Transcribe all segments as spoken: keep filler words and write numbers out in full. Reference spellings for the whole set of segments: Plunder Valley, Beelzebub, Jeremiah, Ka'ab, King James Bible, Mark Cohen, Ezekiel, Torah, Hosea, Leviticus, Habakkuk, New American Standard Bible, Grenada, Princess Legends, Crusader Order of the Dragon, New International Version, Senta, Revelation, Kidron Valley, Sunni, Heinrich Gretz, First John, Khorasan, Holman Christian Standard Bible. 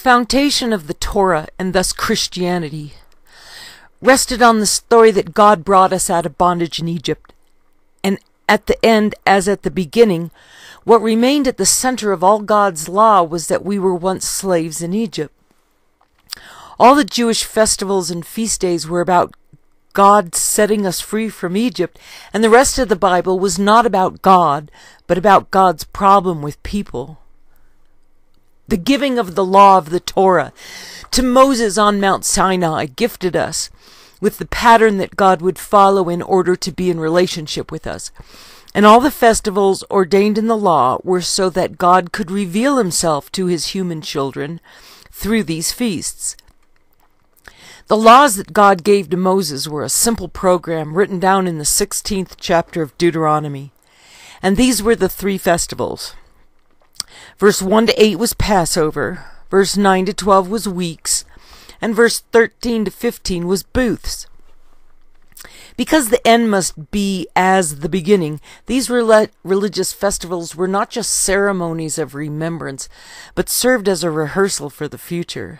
foundation of the Torah, and thus Christianity, rested on the story that God brought us out of bondage in Egypt. And at the end, as at the beginning, what remained at the center of all God's law was that we were once slaves in Egypt. All the Jewish festivals and feast days were about God setting us free from Egypt, and the rest of the Bible was not about God, but about God's problem with people. The giving of the law of the Torah to Moses on Mount Sinai gifted us with the pattern that God would follow in order to be in relationship with us. And all the festivals ordained in the law were so that God could reveal himself to his human children through these feasts. The laws that God gave to Moses were a simple program written down in the sixteenth chapter of Deuteronomy. And these were the three festivals. Verse one to eight was Passover, verse nine to twelve was weeks, and verse thirteen to fifteen was booths. Because the end must be as the beginning, these rel- religious festivals were not just ceremonies of remembrance, but served as a rehearsal for the future.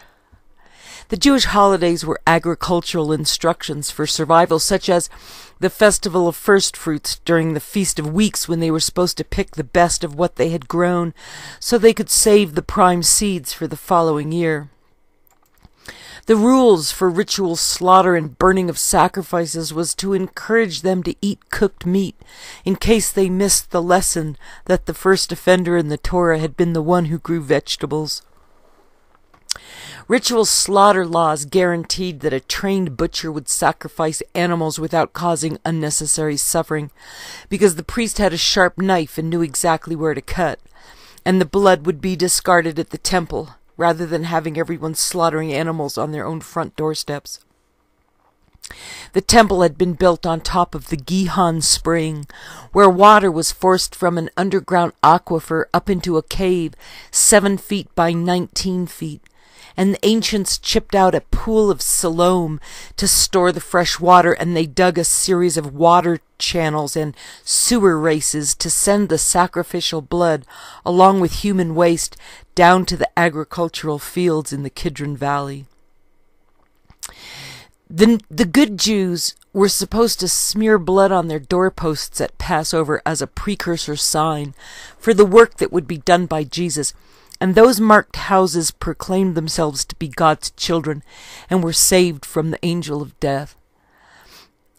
The Jewish holidays were agricultural instructions for survival, such as the festival of first fruits during the Feast of Weeks, when they were supposed to pick the best of what they had grown so they could save the prime seeds for the following year. The rules for ritual slaughter and burning of sacrifices was to encourage them to eat cooked meat in case they missed the lesson that the first offender in the Torah had been the one who grew vegetables. Ritual slaughter laws guaranteed that a trained butcher would sacrifice animals without causing unnecessary suffering, because the priest had a sharp knife and knew exactly where to cut, and the blood would be discarded at the temple, rather than having everyone slaughtering animals on their own front doorsteps. The temple had been built on top of the Gihon Spring, where water was forced from an underground aquifer up into a cave seven feet by nineteen feet. And the ancients chipped out a pool of Siloam to store the fresh water, and they dug a series of water channels and sewer races to send the sacrificial blood, along with human waste, down to the agricultural fields in the Kidron Valley. The, the good Jews were supposed to smear blood on their doorposts at Passover as a precursor sign for the work that would be done by Jesus. And those marked houses proclaimed themselves to be God's children and were saved from the angel of death.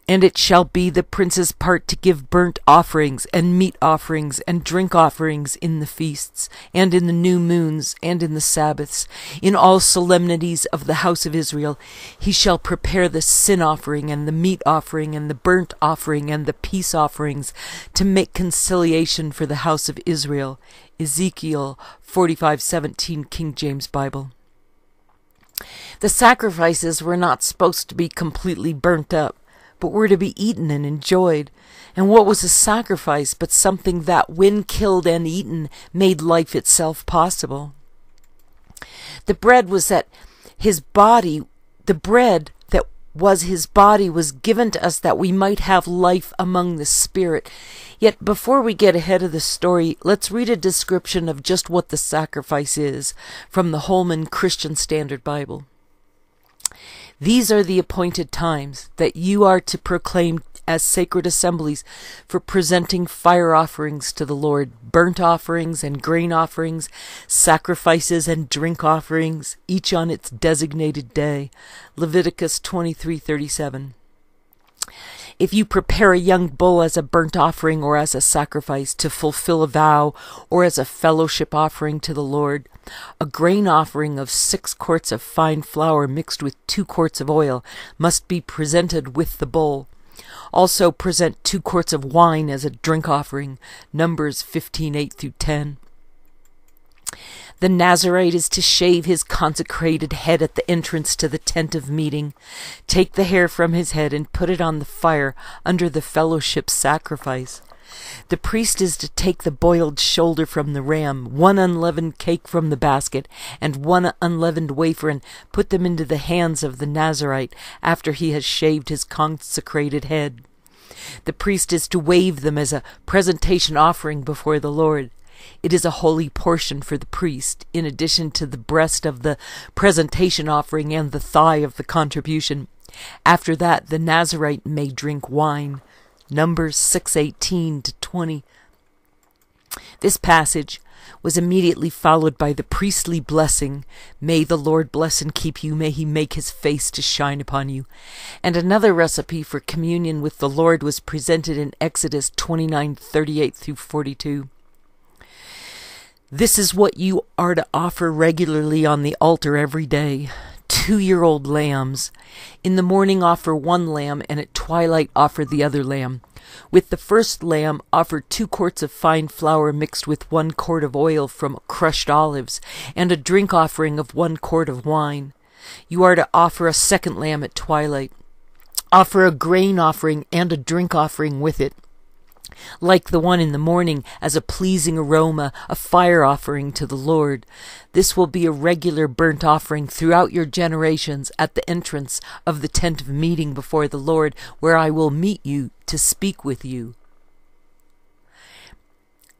And it shall be the prince's part to give burnt offerings and meat offerings and drink offerings in the feasts and in the new moons and in the Sabbaths, in all solemnities of the house of Israel. He shall prepare the sin offering and the meat offering and the burnt offering and the peace offerings to make conciliation for the house of Israel. Ezekiel forty-five seventeen, King James Bible. The sacrifices were not supposed to be completely burnt up, but were to be eaten and enjoyed. And what was a sacrifice but something that, when killed and eaten, made life itself possible? The bread was that his body, the bread that was his body was given to us that we might have life among the Spirit. Yet before we get ahead of the story, let's read a description of just what the sacrifice is from the Holman Christian Standard Bible. These are the appointed times that you are to proclaim as sacred assemblies for presenting fire offerings to the Lord, burnt offerings and grain offerings, sacrifices and drink offerings, each on its designated day. Leviticus twenty-three thirty-seven. If you prepare a young bull as a burnt offering or as a sacrifice to fulfill a vow or as a fellowship offering to the Lord, a grain offering of six quarts of fine flour mixed with two quarts of oil must be presented with the bull. Also present two quarts of wine as a drink offering. Numbers fifteen eight through ten. The Nazarite is to shave his consecrated head at the entrance to the tent of meeting. Take the hair from his head and put it on the fire under the fellowship sacrifice. The priest is to take the boiled shoulder from the ram, one unleavened cake from the basket, and one unleavened wafer, and put them into the hands of the Nazarite after he has shaved his consecrated head. The priest is to wave them as a presentation offering before the Lord. It is a holy portion for the priest, in addition to the breast of the presentation offering and the thigh of the contribution. After that, the Nazarite may drink wine. Numbers six eighteen to twenty. This passage was immediately followed by the priestly blessing, "May the Lord bless and keep you, may he make his face to shine upon you." And another recipe for communion with the Lord was presented in Exodus twenty-nine thirty-eight through forty-two. This is what you are to offer regularly on the altar every day: two-year-old lambs. In the morning offer one lamb, and at twilight offer the other lamb. With the first lamb, offer two quarts of fine flour mixed with one quart of oil from crushed olives, and a drink offering of one quart of wine. You are to offer a second lamb at twilight. Offer a grain offering and a drink offering with it, like the one in the morning, as a pleasing aroma, a fire offering to the Lord. This will be a regular burnt offering throughout your generations at the entrance of the tent of meeting before the Lord, where I will meet you to speak with you.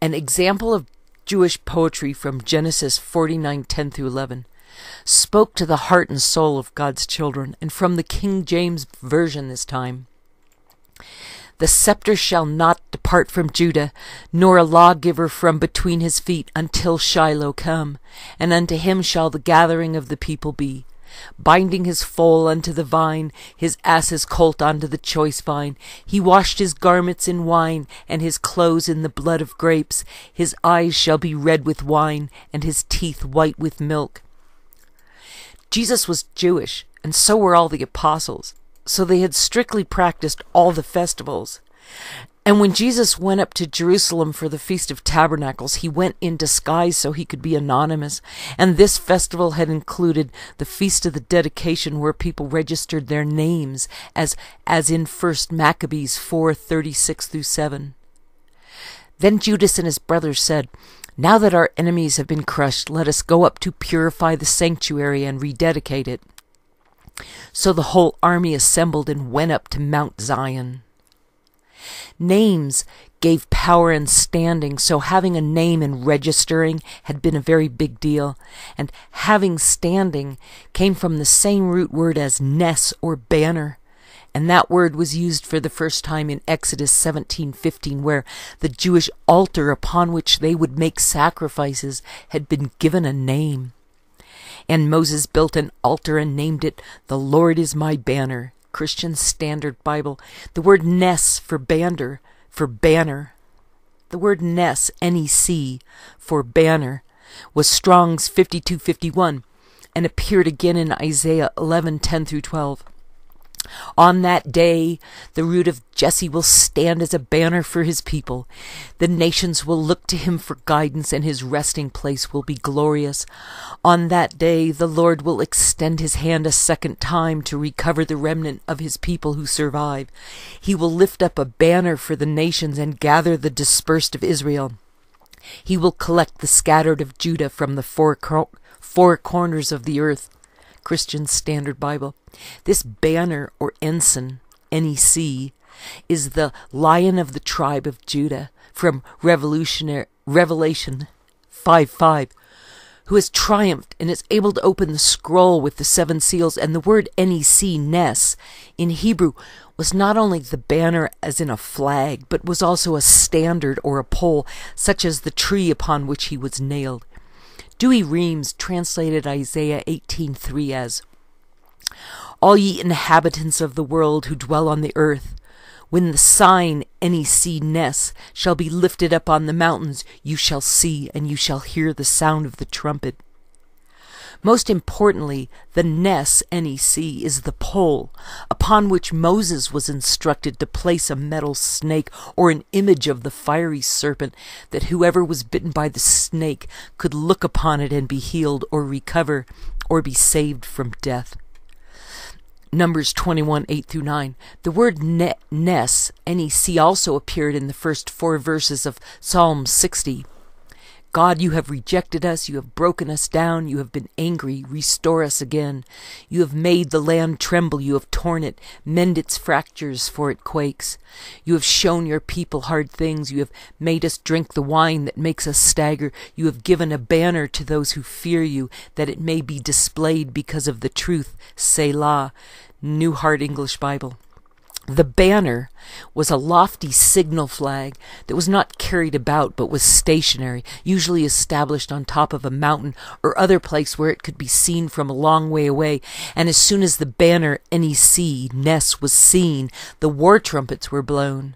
An example of Jewish poetry from Genesis forty-nine ten through eleven spoke to the heart and soul of God's children, and from the King James Version this time. The scepter shall not depart from Judah, nor a lawgiver from between his feet, until Shiloh come, and unto him shall the gathering of the people be, binding his foal unto the vine, his ass's colt unto the choice vine. He washed his garments in wine, and his clothes in the blood of grapes. His eyes shall be red with wine, and his teeth white with milk. Jesus was Jewish, and so were all the apostles. So they had strictly practiced all the festivals. And when Jesus went up to Jerusalem for the Feast of Tabernacles, he went in disguise so he could be anonymous. And this festival had included the Feast of the Dedication, where people registered their names, as, as in First Maccabees four thirty-six through seven. Then Judas and his brothers said, "Now that our enemies have been crushed, let us go up to purify the sanctuary and rededicate it." So the whole army assembled and went up to Mount Zion. Names gave power and standing, so having a name and registering had been a very big deal, and having standing came from the same root word as ness or banner, and that word was used for the first time in Exodus seventeen fifteen, where the Jewish altar upon which they would make sacrifices had been given a name. And Moses built an altar and named it, "The Lord is my banner." Christian Standard Bible. The word ness for bander, for banner. The word ness, N E C, for banner, was Strong's fifty-two fifty-one, and appeared again in Isaiah eleven ten through twelve. On that day, the root of Jesse will stand as a banner for his people. The nations will look to him for guidance, and his resting place will be glorious. On that day, the Lord will extend his hand a second time to recover the remnant of his people who survive. He will lift up a banner for the nations and gather the dispersed of Israel. He will collect the scattered of Judah from the four, cor- four corners of the earth. Christian Standard Bible. This banner or ensign, N E C, is the lion of the tribe of Judah from Revelation five five, who has triumphed and is able to open the scroll with the seven seals. And the word N E C, Nes, in Hebrew was not only the banner as in a flag, but was also a standard or a pole, such as the tree upon which he was nailed. Dewey Reams translated Isaiah eighteen three as, "All ye inhabitants of the world who dwell on the earth, when the sign N E C Ness shall be lifted up on the mountains, you shall see and you shall hear the sound of the trumpet." Most importantly, the Ness, N E C, is the pole upon which Moses was instructed to place a metal snake or an image of the fiery serpent, that whoever was bitten by the snake could look upon it and be healed or recover or be saved from death. Numbers twenty-one eight through nine. The word ne- Ness, N E C, also appeared in the first four verses of Psalm sixty. God, you have rejected us, you have broken us down, you have been angry, restore us again. You have made the land tremble, you have torn it, mend its fractures, for it quakes. You have shown your people hard things, you have made us drink the wine that makes us stagger. You have given a banner to those who fear you, that it may be displayed because of the truth. Selah. New Hard English Bible. The banner was a lofty signal flag that was not carried about but was stationary, usually established on top of a mountain or other place where it could be seen from a long way away, and as soon as the banner N E C, Ness, was seen, the war trumpets were blown.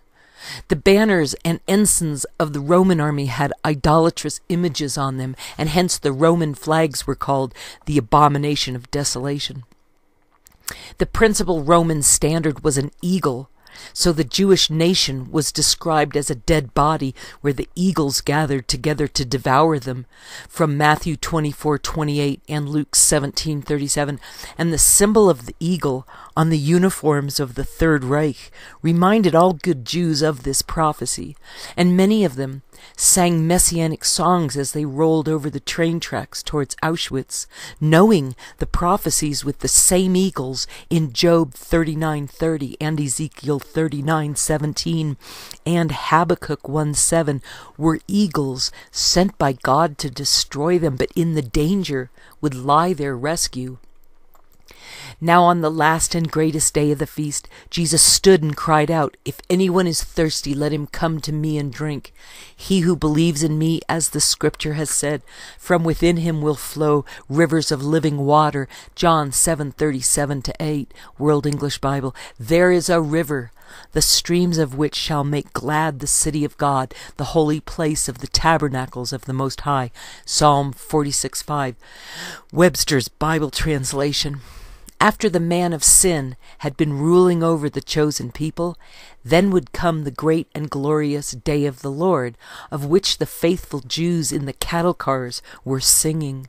The banners and ensigns of the Roman army had idolatrous images on them, and hence the Roman flags were called the abomination of desolation. The principal Roman standard was an eagle, so the Jewish nation was described as a dead body where the eagles gathered together to devour them, from Matthew twenty-four twenty-eight and Luke seventeen thirty-seven, and the symbol of the eagle on the uniforms of the Third Reich reminded all good Jews of this prophecy, and many of them sang messianic songs as they rolled over the train tracks towards Auschwitz, knowing the prophecies with the same eagles in Job thirty-nine thirty and Ezekiel thirty-nine seventeen and Habakkuk one seven were eagles sent by God to destroy them, but in the danger would lie their rescue. Now on the last and greatest day of the feast, Jesus stood and cried out, "If anyone is thirsty, let him come to me and drink. He who believes in me, as the scripture has said, from within him will flow rivers of living water." John seven thirty-seven to eight, World English Bible. There is a river, the streams of which shall make glad the city of God, the holy place of the tabernacles of the Most High. Psalm forty-six five, Webster's Bible Translation. After the man of sin had been ruling over the chosen people, then would come the great and glorious day of the Lord, of which the faithful Jews in the cattle cars were singing.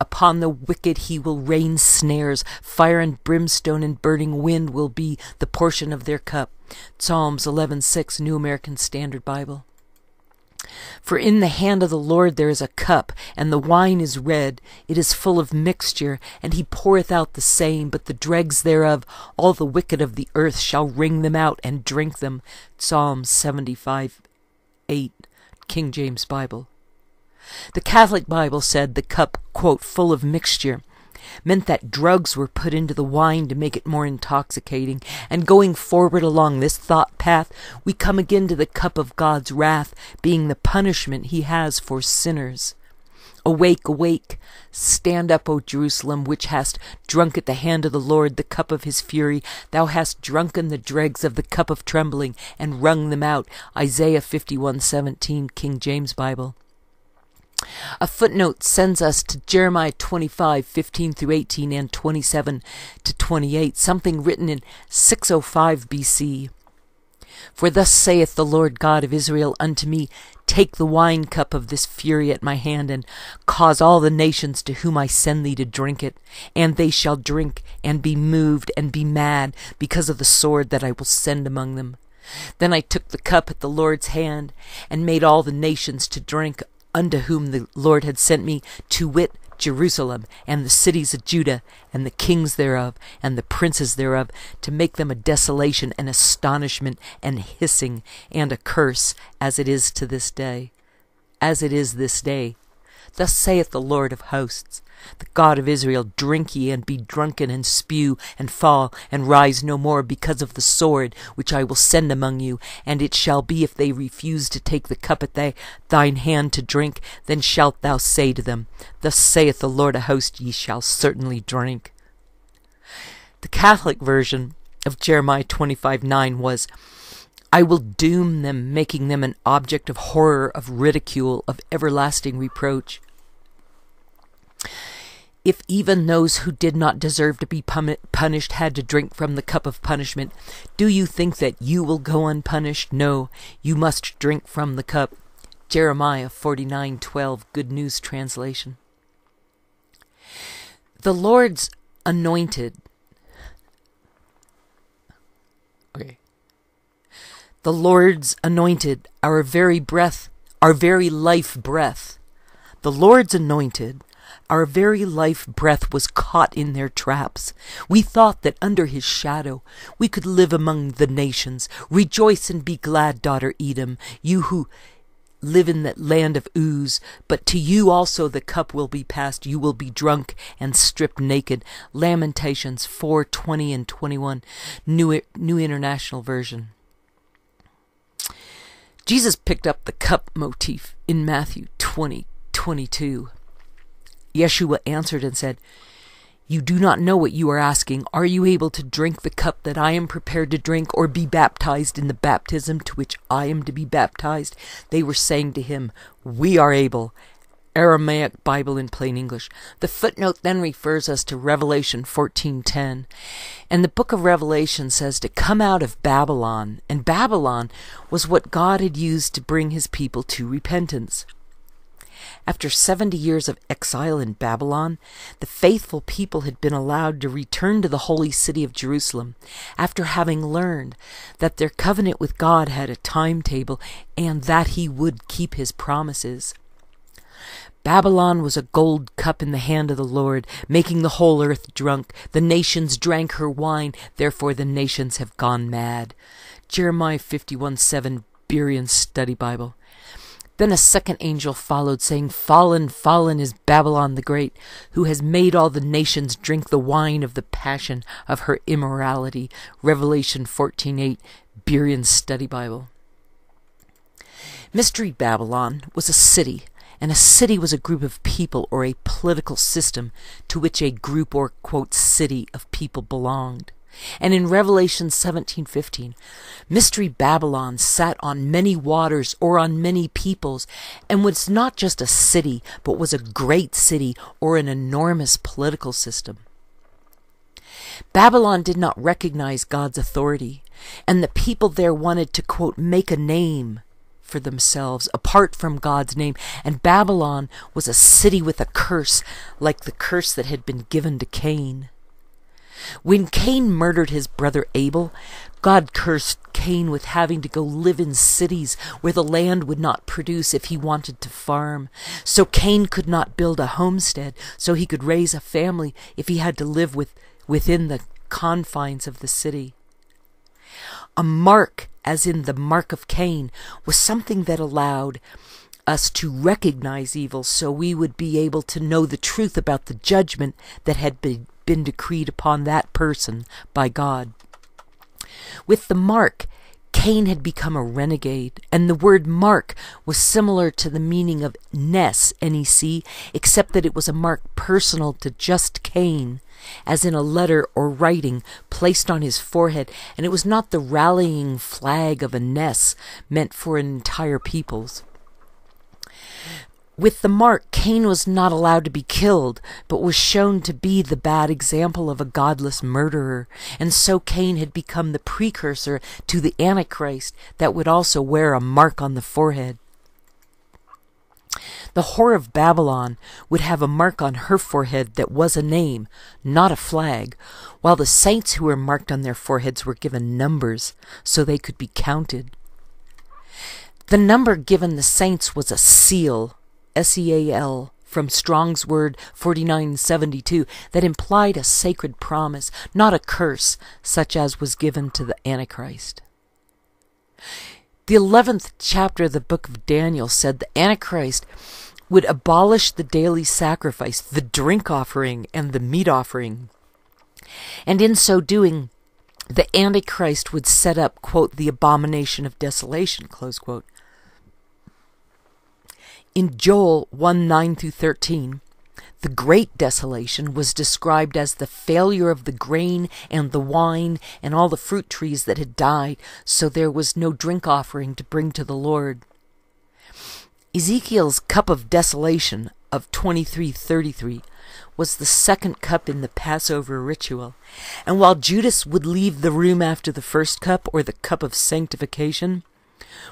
Upon the wicked he will rain snares, fire and brimstone and burning wind will be the portion of their cup. Psalms eleven six, New American Standard Bible. For in the hand of the Lord there is a cup, and the wine is red, it is full of mixture, and he poureth out the same, but the dregs thereof, all the wicked of the earth shall wring them out and drink them. Psalm seventy-five eight, King James Bible. The Catholic Bible said the cup, quote, full of mixture, meant that drugs were put into the wine to make it more intoxicating, and going forward along this thought path, we come again to the cup of God's wrath, being the punishment he has for sinners. Awake, awake, stand up, O Jerusalem, which hast drunk at the hand of the Lord the cup of his fury. Thou hast drunken the dregs of the cup of trembling, and wrung them out. Isaiah fifty-one seventeen, King James Bible. A footnote sends us to Jeremiah twenty-five fifteen through eighteen and twenty-seven to twenty-eight, something written in six oh five B C. For thus saith the Lord God of Israel unto me, take the wine cup of this fury at my hand, and cause all the nations to whom I send thee to drink it, and they shall drink, and be moved, and be mad, because of the sword that I will send among them. Then I took the cup at the Lord's hand, and made all the nations to drink, unto whom the Lord had sent me, to wit, Jerusalem, and the cities of Judah, and the kings thereof, and the princes thereof, to make them a desolation, and astonishment, and hissing, and a curse, as it is to this day. As it is this day. Thus saith the Lord of hosts, the God of Israel, drink ye, and be drunken, and spew, and fall, and rise no more, because of the sword which I will send among you. And it shall be, if they refuse to take the cup at thy, thine hand to drink, then shalt thou say to them, thus saith the Lord of hosts, ye shall certainly drink. The Catholic version of Jeremiah twenty-five nine was, I will doom them, making them an object of horror, of ridicule, of everlasting reproach. If even those who did not deserve to be punished had to drink from the cup of punishment, do you think that you will go unpunished? No, you must drink from the cup. Jeremiah forty-nine twelve, Good News Translation. The Lord's anointed. Okay. The Lord's anointed, our very breath, our very life breath. The Lord's anointed, our very life breath, was caught in their traps. We thought that under his shadow we could live among the nations. Rejoice and be glad, daughter Edom, you who live in that land of ooze. But to you also the cup will be passed. You will be drunk and stripped naked. Lamentations four twenty and twenty-one, New, New International Version. Jesus picked up the cup motif in Matthew twenty twenty-two. Yeshua answered and said, "You do not know what you are asking. Are you able to drink the cup that I am prepared to drink, or be baptized in the baptism to which I am to be baptized?" They were saying to him, "We are able." Aramaic Bible in Plain English. The footnote then refers us to Revelation fourteen ten. And the book of Revelation says to come out of Babylon. And Babylon was what God had used to bring his people to repentance. After seventy years of exile in Babylon, the faithful people had been allowed to return to the holy city of Jerusalem after having learned that their covenant with God had a timetable and that he would keep his promises. Babylon was a gold cup in the hand of the Lord, making the whole earth drunk. The nations drank her wine, therefore the nations have gone mad. Jeremiah fifty-one seven, Berean Study Bible. Then a second angel followed, saying, "Fallen, fallen is Babylon the Great, who has made all the nations drink the wine of the passion of her immorality." Revelation fourteen eight, Berean Study Bible. Mystery Babylon was a city, and a city was a group of people or a political system to which a group or, quote, city of people belonged. And in Revelation seventeen fifteen, Mystery Babylon sat on many waters or on many peoples, and was not just a city, but was a great city or an enormous political system. Babylon did not recognize God's authority, and the people there wanted to, quote, make a name for themselves apart from God's name, and Babylon was a city with a curse, like the curse that had been given to Cain. When Cain murdered his brother Abel, God cursed Cain with having to go live in cities where the land would not produce if he wanted to farm. So Cain could not build a homestead, so he could raise a family if he had to live with, within the confines of the city. A mark, as in the mark of Cain, was something that allowed us to recognize evil so we would be able to know the truth about the judgment that had been been decreed upon that person by God. With the mark, Cain had become a renegade, and the word mark was similar to the meaning of Nes, N E C, except that it was a mark personal to just Cain, as in a letter or writing placed on his forehead, and it was not the rallying flag of a Nes meant for entire peoples. With the mark, Cain was not allowed to be killed, but was shown to be the bad example of a godless murderer, and so Cain had become the precursor to the Antichrist that would also wear a mark on the forehead. The whore of Babylon would have a mark on her forehead that was a name, not a flag, while the saints who were marked on their foreheads were given numbers so they could be counted. The number given the saints was a seal, S E A L, from Strong's Word forty-nine seventy-two, that implied a sacred promise, not a curse, such as was given to the Antichrist. The eleventh chapter of the book of Daniel said the Antichrist would abolish the daily sacrifice, the drink offering, and the meat offering. And in so doing, the Antichrist would set up, quote, the abomination of desolation, close quote. In Joel one nine through thirteen, the great desolation was described as the failure of the grain and the wine and all the fruit trees that had died, so there was no drink offering to bring to the Lord. Ezekiel's cup of desolation of twenty-three thirty-three was the second cup in the Passover ritual, and while Judas would leave the room after the first cup, or the cup of sanctification,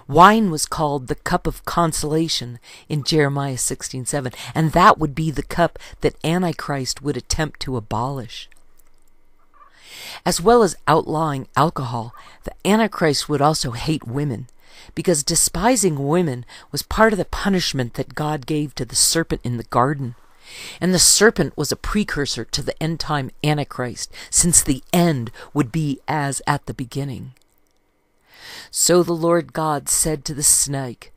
wine was called the cup of consolation in Jeremiah sixteen seven, and that would be the cup that Antichrist would attempt to abolish. As well as outlawing alcohol, the Antichrist would also hate women, because despising women was part of the punishment that God gave to the serpent in the garden. And the serpent was a precursor to the end-time Antichrist, since the end would be as at the beginning. So the Lord God said to the snake,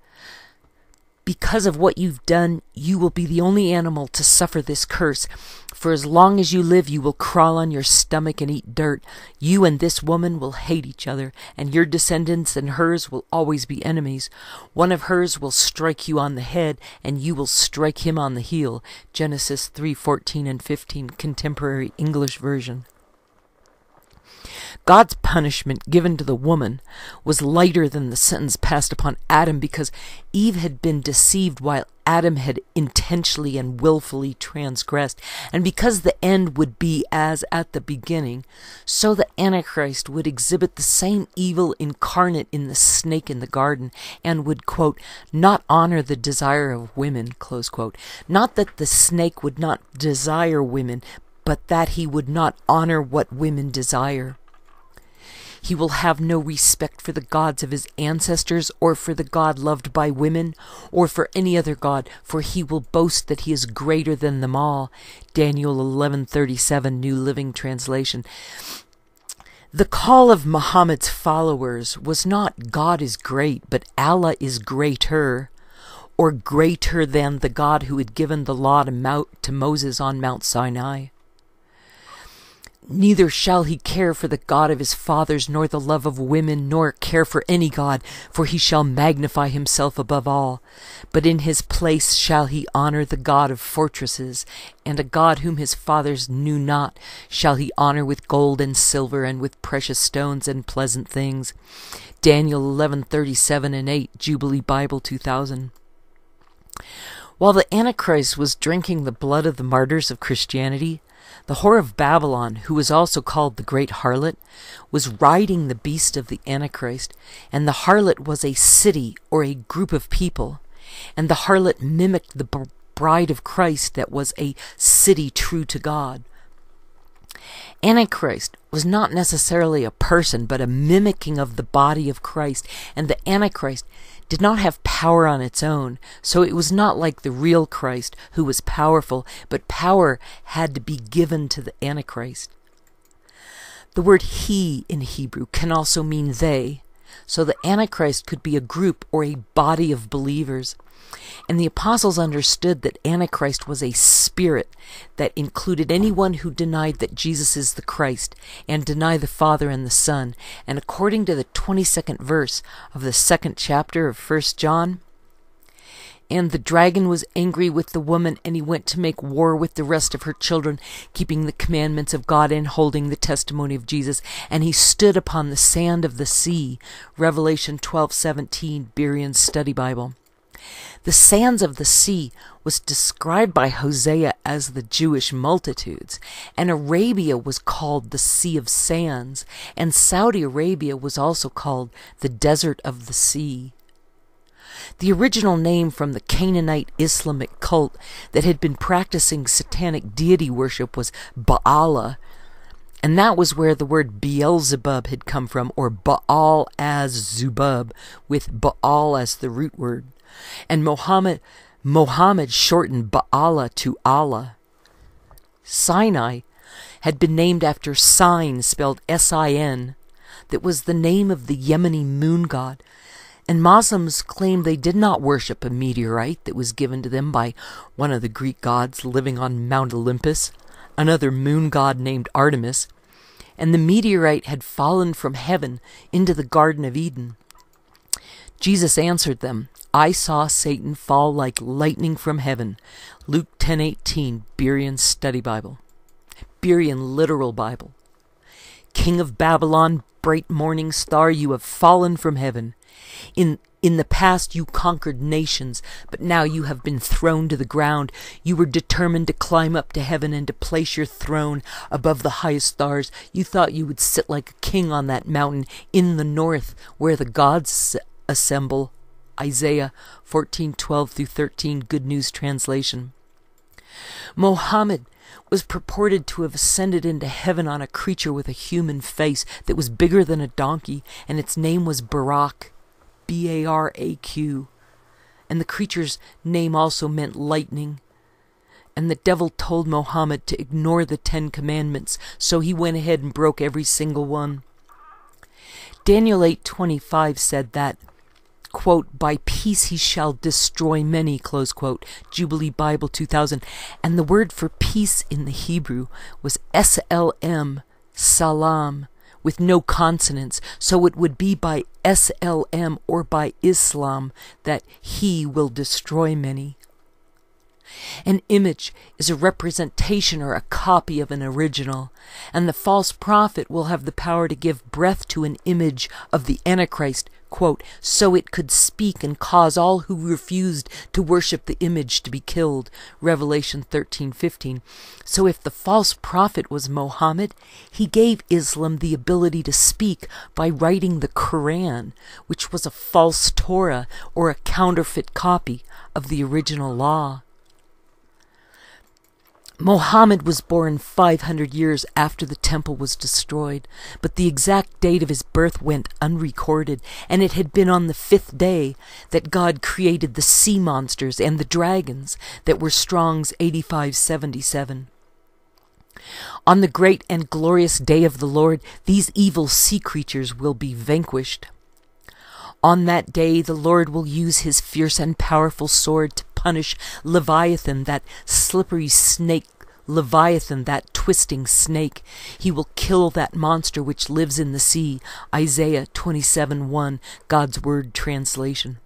"Because of what you've done, you will be the only animal to suffer this curse. For as long as you live, you will crawl on your stomach and eat dirt. You and this woman will hate each other, and your descendants and hers will always be enemies. One of hers will strike you on the head, and you will strike him on the heel." Genesis three fourteen and fifteen, Contemporary English Version. God's punishment given to the woman was lighter than the sentence passed upon Adam, because Eve had been deceived while Adam had intentionally and willfully transgressed. And because the end would be as at the beginning, so the Antichrist would exhibit the same evil incarnate in the snake in the garden, and would, quote, "not honor the desire of women," close quote. Not that the snake would not desire women, but that he would not honor what women desire. He will have no respect for the gods of his ancestors, or for the God loved by women, or for any other God, for he will boast that he is greater than them all. Daniel eleven thirty-seven, New Living Translation. The call of Muhammad's followers was not "God is great," but "Allah is greater," or "greater than the God who had given the law to, Mount, to Moses on Mount Sinai." Neither shall he care for the God of his fathers, nor the love of women, nor care for any God, for he shall magnify himself above all. But in his place shall he honor the God of fortresses, and a God whom his fathers knew not shall he honor with gold and silver, and with precious stones and pleasant things. Daniel eleven thirty-seven and eight, Jubilee Bible two thousand. While the Antichrist was drinking the blood of the martyrs of Christianity, the whore of Babylon, who was also called the great harlot, was riding the beast of the Antichrist, and the harlot was a city or a group of people, and the harlot mimicked the bride of Christ that was a city true to God. Antichrist was not necessarily a person, but a mimicking of the body of Christ, and the Antichrist did not have power on its own, so it was not like the real Christ, who was powerful, but power had to be given to the Antichrist. The word "he" in Hebrew can also mean "they," so the Antichrist could be a group or a body of believers. And the apostles understood that Antichrist was a spirit that included anyone who denied that Jesus is the Christ and denied the Father and the Son. And according to the twenty-second verse of the second chapter of First John, "And the dragon was angry with the woman, and he went to make war with the rest of her children, keeping the commandments of God and holding the testimony of Jesus. And he stood upon the sand of the sea." Revelation twelve seventeen, Berean Study Bible. The sands of the sea was described by Hosea as the Jewish multitudes, and Arabia was called the Sea of Sands, and Saudi Arabia was also called the Desert of the Sea. The original name from the Canaanite Islamic cult that had been practicing satanic deity worship was Ba'ala, and that was where the word Beelzebub had come from, or Baal as Zubub, with Baal as the root word. And Muhammad, Muhammad shortened Ba'ala to Allah. Sinai had been named after Sin, spelled S I N, that was the name of the Yemeni moon god. And Muslims claim they did not worship a meteorite that was given to them by one of the Greek gods living on Mount Olympus, another moon god named Artemis, and the meteorite had fallen from heaven into the Garden of Eden. Jesus answered them, "I saw Satan fall like lightning from heaven." Luke ten eighteen, Berean Study Bible. Berean Literal Bible. "King of Babylon, bright morning star, you have fallen from heaven. In in the past you conquered nations, but now you have been thrown to the ground. You were determined to climb up to heaven and to place your throne above the highest stars. You thought you would sit like a king on that mountain in the north where the gods assemble." Isaiah fourteen twelve through thirteen, Good News Translation. Muhammad was purported to have ascended into heaven on a creature with a human face that was bigger than a donkey, and its name was Barak. B A R A Q. And the creature's name also meant lightning. And the devil told Mohammed to ignore the Ten Commandments, so he went ahead and broke every single one. Daniel eight twenty-five said that, quote, by peace he shall destroy many, close quote, Jubilee Bible two thousand. And the word for peace in the Hebrew was S L M, salam, with no consonants, so it would be by S L M or by Islam that he will destroy many. An image is a representation or a copy of an original, and the false prophet will have the power to give breath to an image of the Antichrist, quote, so it could speak and cause all who refused to worship the image to be killed, Revelation thirteen fifteen. So if the false prophet was Mohammed, he gave Islam the ability to speak by writing the Quran, which was a false Torah or a counterfeit copy of the original law. Mohammed was born five hundred years after the temple was destroyed, but the exact date of his birth went unrecorded, and it had been on the fifth day that God created the sea monsters and the dragons that were Strong's eighty-five seventy-seven. On the great and glorious day of the Lord, these evil sea creatures will be vanquished. On that day, the Lord will use his fierce and powerful sword to punish Leviathan, that slippery snake, Leviathan, that twisting snake. He will kill that monster which lives in the sea, Isaiah twenty-seven one, God's Word Translation.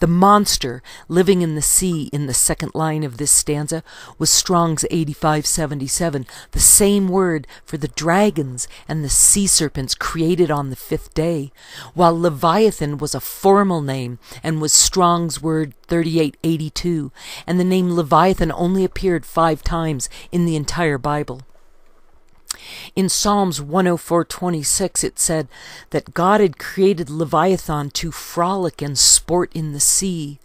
The monster living in the sea in the second line of this stanza was Strong's eighty-five seventy-seven, the same word for the dragons and the sea serpents created on the fifth day, while Leviathan was a formal name and was Strong's word thirty-eight eighty-two, and the name Leviathan only appeared five times in the entire Bible. In Psalms one oh four twenty-six it said that God had created Leviathan to frolic and sport in the sea,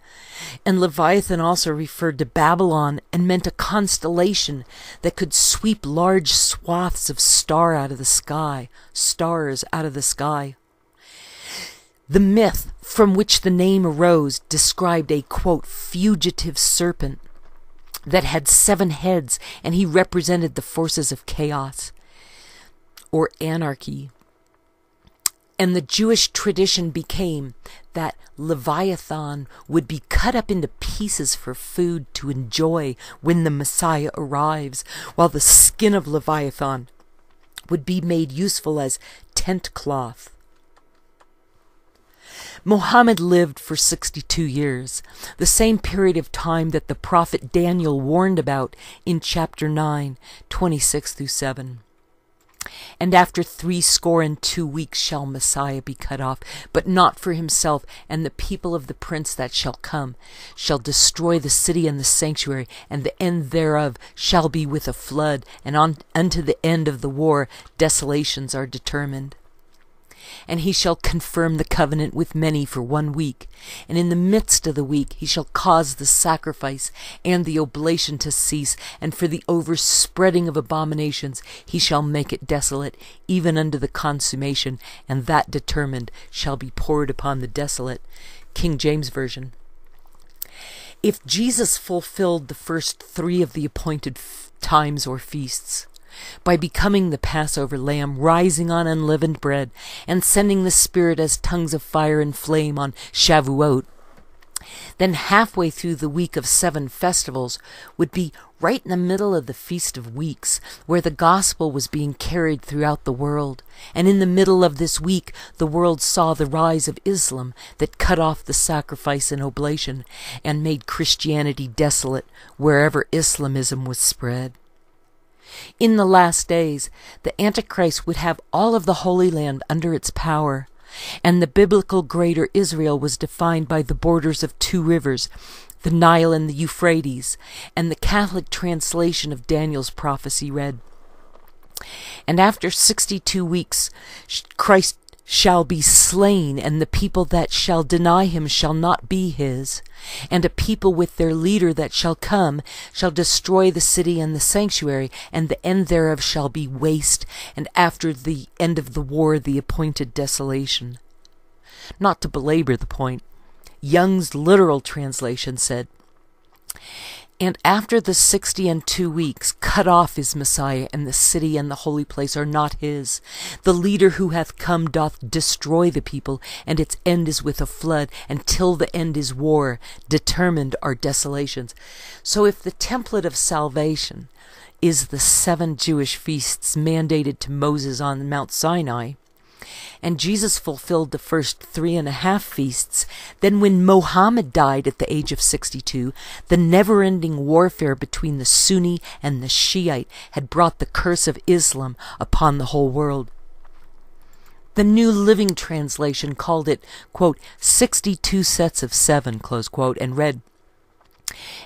and Leviathan also referred to Babylon and meant a constellation that could sweep large swaths of star out of the sky, stars out of the sky. The myth from which the name arose described a, quote, fugitive serpent that had seven heads, and he represented the forces of chaos or anarchy. And the Jewish tradition became that Leviathan would be cut up into pieces for food to enjoy when the Messiah arrives, while the skin of Leviathan would be made useful as tent cloth. Mohammed lived for sixty-two years, the same period of time that the prophet Daniel warned about in chapter nine, twenty-six through seven. And after threescore and two weeks shall Messiah be cut off, but not for himself, and the people of the prince that shall come shall destroy the city and the sanctuary, and the end thereof shall be with a flood, and on, unto the end of the war desolations are determined. And he shall confirm the covenant with many for one week, and in the midst of the week he shall cause the sacrifice and the oblation to cease, and for the overspreading of abominations he shall make it desolate, even unto the consummation, and that determined shall be poured upon the desolate. King James Version. If Jesus fulfilled the first three of the appointed times or feasts, by becoming the Passover lamb, rising on unleavened bread, and sending the Spirit as tongues of fire and flame on Shavuot, then halfway through the week of seven festivals would be right in the middle of the Feast of Weeks, where the gospel was being carried throughout the world. And in the middle of this week, the world saw the rise of Islam that cut off the sacrifice and oblation and made Christianity desolate wherever Islamism was spread. In the last days, the Antichrist would have all of the Holy Land under its power, and the biblical greater Israel was defined by the borders of two rivers, the Nile and the Euphrates, and the Catholic translation of Daniel's prophecy read, and after sixty-two weeks, Christ shall be slain, and the people that shall deny him shall not be his, and a people with their leader that shall come shall destroy the city and the sanctuary, and the end thereof shall be waste, and after the end of the war the appointed desolation. Not to belabor the point, Young's literal translation said, "And after the sixty and two weeks, cut off is Messiah, and the city and the holy place are not his. The leader who hath come doth destroy the people, and its end is with a flood, and till the end is war, determined are desolations." So if the template of salvation is the seven Jewish feasts mandated to Moses on Mount Sinai, and Jesus fulfilled the first three and a half feasts, then when Mohammed died at the age of sixty-two, the never-ending warfare between the Sunni and the Shiite had brought the curse of Islam upon the whole world. The New Living Translation called it, quote, sixty-two sets of seven, close quote, and read,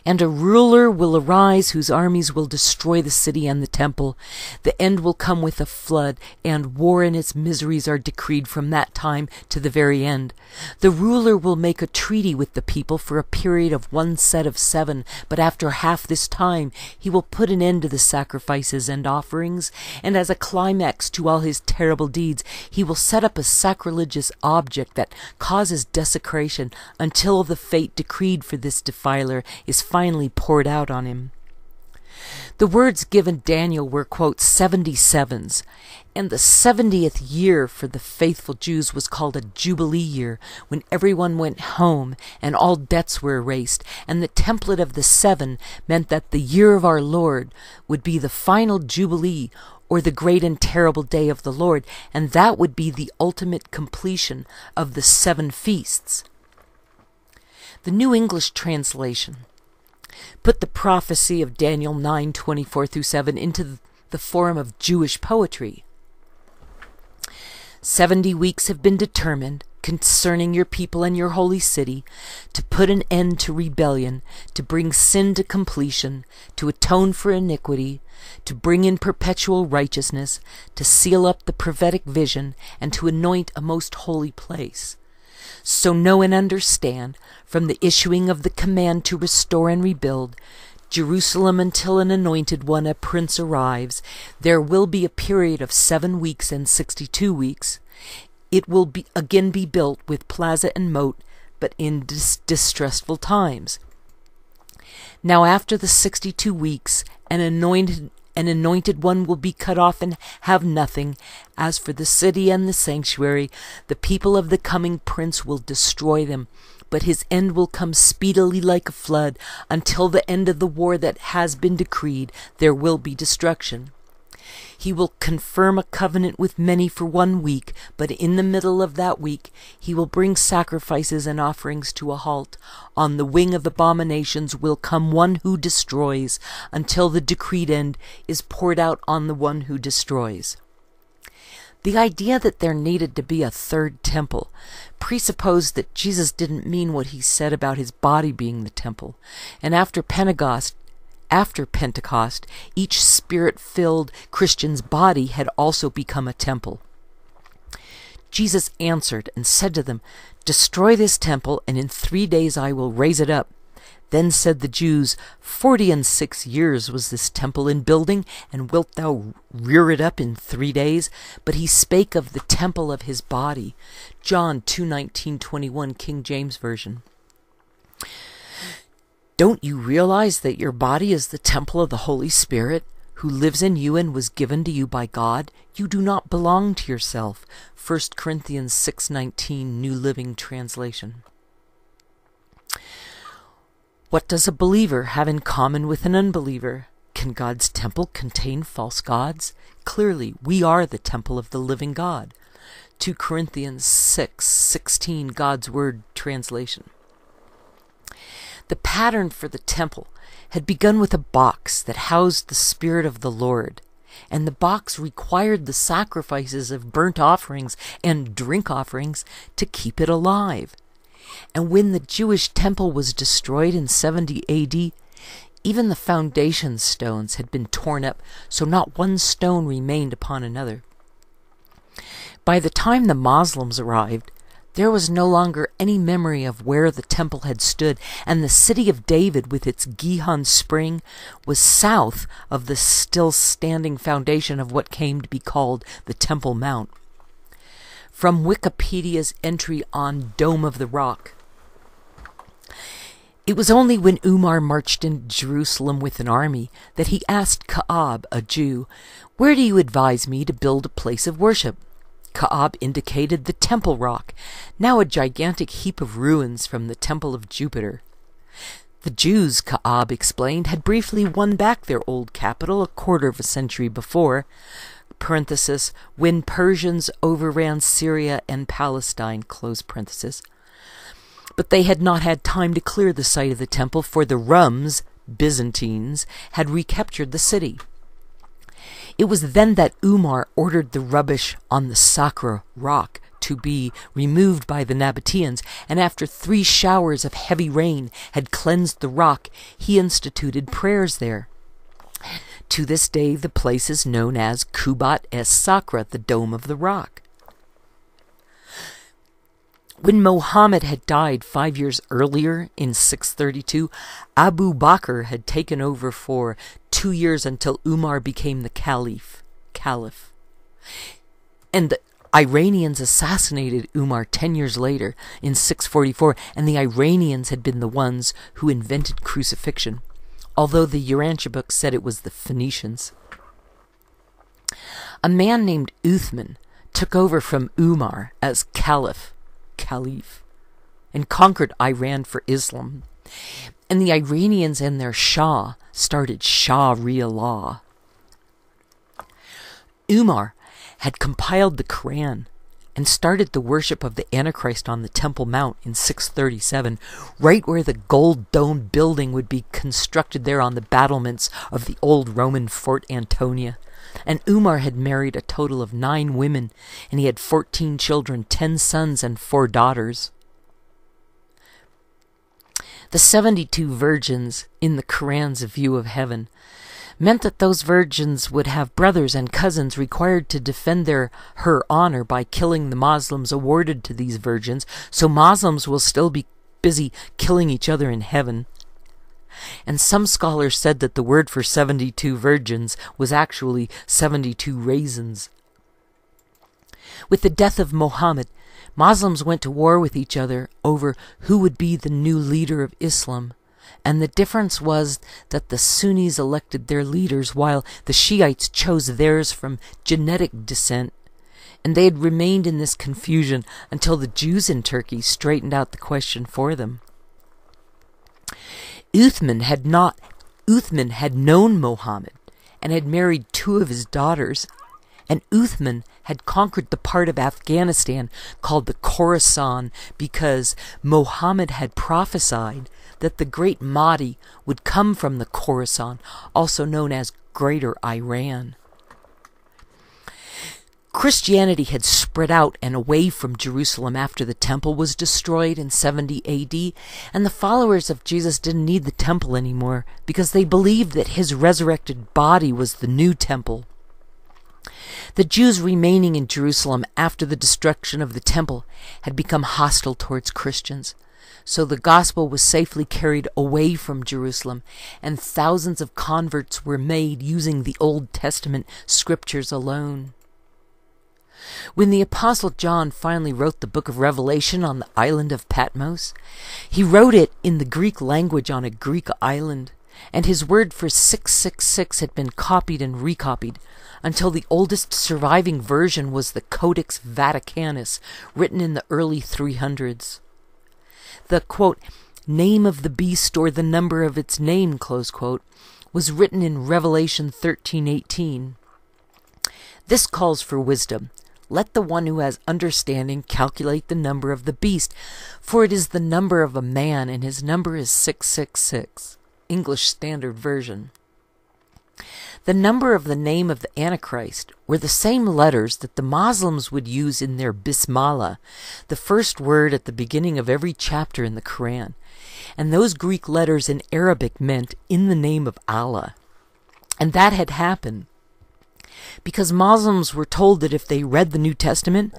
"And a ruler will arise whose armies will destroy the city and the temple. The end will come with a flood, and war and its miseries are decreed from that time to the very end. The ruler will make a treaty with the people for a period of one set of seven, but after half this time he will put an end to the sacrifices and offerings, and as a climax to all his terrible deeds, he will set up a sacrilegious object that causes desecration until the fate decreed for this defiler is finally poured out on him." The words given Daniel were, quote, seventy-sevens, and the seventieth year for the faithful Jews was called a jubilee year, when everyone went home and all debts were erased, and the template of the seven meant that the year of our Lord would be the final jubilee, or the great and terrible day of the Lord, and that would be the ultimate completion of the seven feasts. The New English Translation put the prophecy of Daniel nine twenty-four through seven into the form of Jewish poetry. "Seventy weeks have been determined concerning your people and your holy city, to put an end to rebellion, to bring sin to completion, to atone for iniquity, to bring in perpetual righteousness, to seal up the prophetic vision, and to anoint a most holy place. So know and understand, from the issuing of the command to restore and rebuild Jerusalem until an anointed one, a prince, arrives, there will be a period of seven weeks and sixty-two weeks. It will be again be built with plaza and moat, but in dis distressful times. Now after the sixty-two weeks, an anointed An anointed one will be cut off and have nothing. As for the city and the sanctuary, the people of the coming prince will destroy them, but his end will come speedily like a flood. Until the end of the war that has been decreed, there will be destruction. He will confirm a covenant with many for one week, but in the middle of that week he will bring sacrifices and offerings to a halt. On the wing of abominations will come one who destroys, until the decreed end is poured out on the one who destroys." The idea that there needed to be a third temple presupposed that Jesus didn't mean what he said about his body being the temple, and after Pentecost, After Pentecost, each Spirit-filled Christian's body had also become a temple. Jesus answered and said to them, "Destroy this temple, and in three days I will raise it up." Then said the Jews, "Forty and six years was this temple in building, and wilt thou rear it up in three days?" But he spake of the temple of his body. John two nineteen to twenty-one, King James Version. Don't you realize that your body is the temple of the Holy Spirit, who lives in you and was given to you by God? You do not belong to yourself. First Corinthians six nineteen, New Living Translation. What does a believer have in common with an unbeliever? Can God's temple contain false gods? Clearly, we are the temple of the living God. Second Corinthians six sixteen, God's Word Translation. The pattern for the temple had begun with a box that housed the Spirit of the Lord, and the box required the sacrifices of burnt offerings and drink offerings to keep it alive. And when the Jewish temple was destroyed in seventy A D, even the foundation stones had been torn up, so not one stone remained upon another. By the time the Muslims arrived, there was no longer any memory of where the temple had stood, and the city of David with its Gihon Spring was south of the still standing foundation of what came to be called the Temple Mount. from Wikipedia's entry on Dome of the Rock. It was only when Umar marched into Jerusalem with an army that he asked Ka'ab, a Jew, "Where do you advise me to build a place of worship?" Ka'ab indicated the Temple Rock, now a gigantic heap of ruins from the Temple of Jupiter. The Jews, Ka'ab explained, had briefly won back their old capital a quarter of a century before, parenthesis, when Persians overran Syria and Palestine, close parenthesis. But they had not had time to clear the site of the temple, for the Rums, Byzantines, had recaptured the city. It was then that Umar ordered the rubbish on the Sacra Rock to be removed by the Nabateans, and after three showers of heavy rain had cleansed the rock, he instituted prayers there. To this day, the place is known as Kubat es Sacra, the Dome of the Rock. When Muhammad had died five years earlier in six thirty-two, Abu Bakr had taken over for two years until Umar became the caliph. Caliph. And the Iranians assassinated Umar ten years later in six forty-four, and the Iranians had been the ones who invented crucifixion, although the Urantia book said it was the Phoenicians. A man named Uthman took over from Umar as caliph. Caliph and conquered Iran for Islam, and the Iranians and their Shah started Sharia law. Umar had compiled the Quran and started the worship of the Antichrist on the Temple Mount in six thirty-seven, right where the gold domed building would be constructed there on the battlements of the old Roman Fort Antonia. And Umar had married a total of nine women, and he had fourteen children, ten sons and four daughters. The seventy-two virgins, in the Quran's view of heaven, meant that those virgins would have brothers and cousins required to defend their her honor by killing the Muslims awarded to these virgins, so Muslims will still be busy killing each other in heaven. And some scholars said that the word for seventy-two virgins was actually seventy-two raisins. With the death of Muhammad, Muslims went to war with each other over who would be the new leader of Islam, and the difference was that the Sunnis elected their leaders while the Shiites chose theirs from genetic descent, and they had remained in this confusion until the Jews in Turkey straightened out the question for them. Uthman had not Uthman had known Muhammad and had married two of his daughters, and Uthman had conquered the part of Afghanistan called the Khorasan because Muhammad had prophesied that the great Mahdi would come from the Khorasan, also known as Greater Iran. Christianity had spread out and away from Jerusalem after the temple was destroyed in seventy A D, and the followers of Jesus didn't need the temple anymore because they believed that his resurrected body was the new temple. The Jews remaining in Jerusalem after the destruction of the temple had become hostile towards Christians, so the gospel was safely carried away from Jerusalem, and thousands of converts were made using the Old Testament scriptures alone. When the Apostle John finally wrote the book of Revelation on the island of Patmos, he wrote it in the Greek language on a Greek island, and his word for six six six had been copied and recopied until the oldest surviving version was the Codex Vaticanus, written in the early three hundreds. The, quote, name of the beast or the number of its name, close quote, was written in Revelation thirteen eighteen. This calls for wisdom. Let the one who has understanding calculate the number of the beast, for it is the number of a man, and his number is six six six. English Standard Version. The number of the name of the Antichrist were the same letters that the Muslims would use in their Bismillah, the first word at the beginning of every chapter in the Quran, and those Greek letters in Arabic meant in the name of Allah. And that had happened because Muslims were told that if they read the New Testament,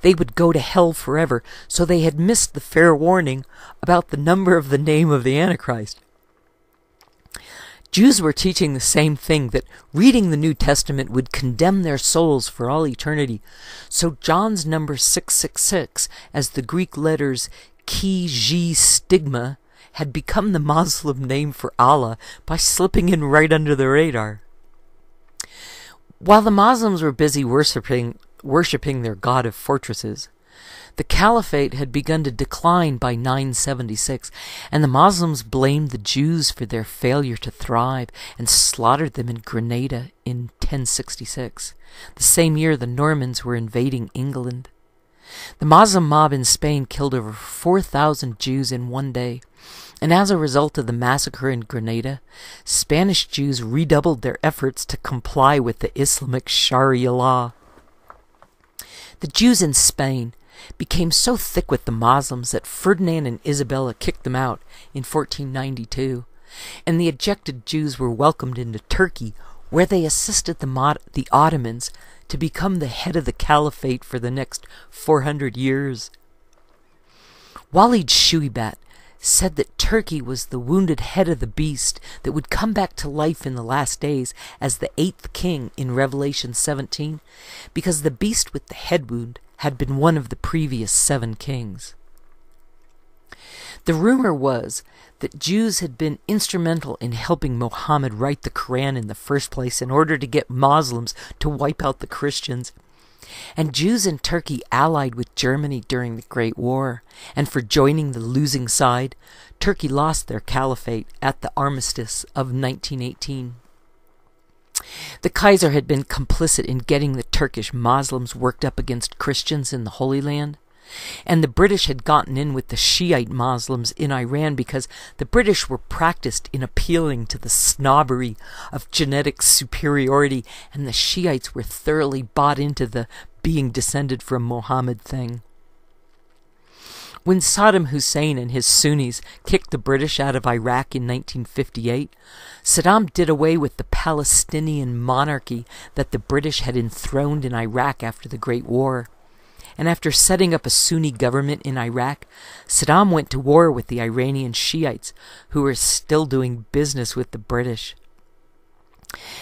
they would go to hell forever, so they had missed the fair warning about the number of the name of the Antichrist. Jews were teaching the same thing, that reading the New Testament would condemn their souls for all eternity. So John's number six six six, as the Greek letters ki ji stigma, had become the Muslim name for Allah by slipping in right under the radar. While the Muslims were busy worshipping, worshipping their god of fortresses, the Caliphate had begun to decline by nine seventy-six, and the Muslims blamed the Jews for their failure to thrive and slaughtered them in Grenada in ten sixty-six, the same year the Normans were invading England. The Muslim mob in Spain killed over four thousand Jews in one day, and as a result of the massacre in Grenada, Spanish Jews redoubled their efforts to comply with the Islamic Sharia law. The Jews in Spain became so thick with the Moslems that Ferdinand and Isabella kicked them out in fourteen ninety-two, and the ejected Jews were welcomed into Turkey, where they assisted the, Mod the Ottomans to become the head of the Caliphate for the next four hundred years. Walid Shuibat said that Turkey was the wounded head of the beast that would come back to life in the last days as the eighth king in Revelation seventeen, because the beast with the head wound had been one of the previous seven kings. The rumor was that Jews had been instrumental in helping Muhammad write the Quran in the first place in order to get Muslims to wipe out the Christians, and Jews in Turkey allied with Germany during the Great War, and for joining the losing side, Turkey lost their caliphate at the armistice of nineteen eighteen. The Kaiser had been complicit in getting the Turkish Muslims worked up against Christians in the Holy Land, and the British had gotten in with the Shiite Muslims in Iran because the British were practiced in appealing to the snobbery of genetic superiority, and the Shiites were thoroughly bought into the being descended from Muhammad thing. When Saddam Hussein and his Sunnis kicked the British out of Iraq in nineteen fifty-eight, Saddam did away with the Palestinian monarchy that the British had enthroned in Iraq after the Great War. And after setting up a Sunni government in Iraq, Saddam went to war with the Iranian Shiites, who were still doing business with the British.